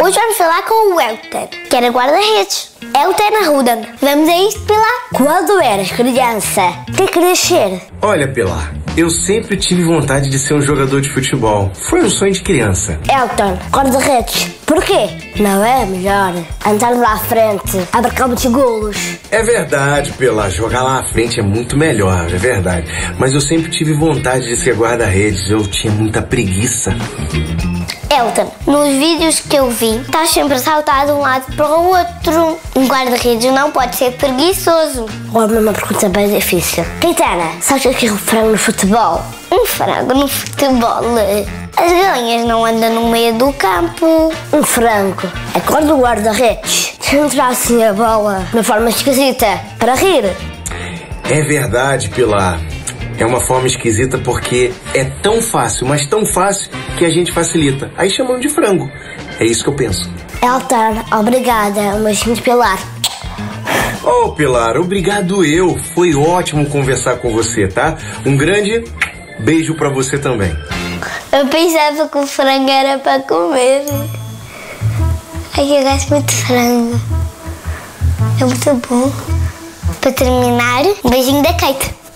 Hoje vamos falar com o Hélton, que era guarda-redes. Hélton Arruda, vamos a isto, Pilar? Quando eras criança, o que querias ser? Olha, Pilar, eu sempre tive vontade de ser um jogador de futebol. Foi um sonho de criança. Hélton, guarda-redes, porquê? Não é melhor andar lá à frente, a marcar muitos golos? É verdade, Pilar, jogar lá à frente é muito melhor, é verdade. Mas eu sempre tive vontade de ser guarda-redes, eu tinha muita preguiça. Hélton, nos vídeos que eu vi, estás sempre a saltar de um lado para o outro. Um guarda-redes não pode ser preguiçoso. Agora uma pergunta bem difícil. Titana, sabes o que é um frango no futebol? Um frango no futebol? As galinhas não andam no meio do campo. Um frango é quando o guarda-redes centrar assim a bola na forma esquisita para rir. É verdade, Pilar. É uma forma esquisita porque é tão fácil, mas tão fácil, que a gente facilita. Aí chamam de frango. É isso que eu penso. Hélton, obrigada. Um beijinho de Pilar. Oh, Pilar, obrigado eu. Foi ótimo conversar com você, tá? Um grande beijo pra você também. Eu pensava que o frango era pra comer. Ai, eu gosto muito de frango. É muito bom. Pra terminar, um beijinho da Caíta.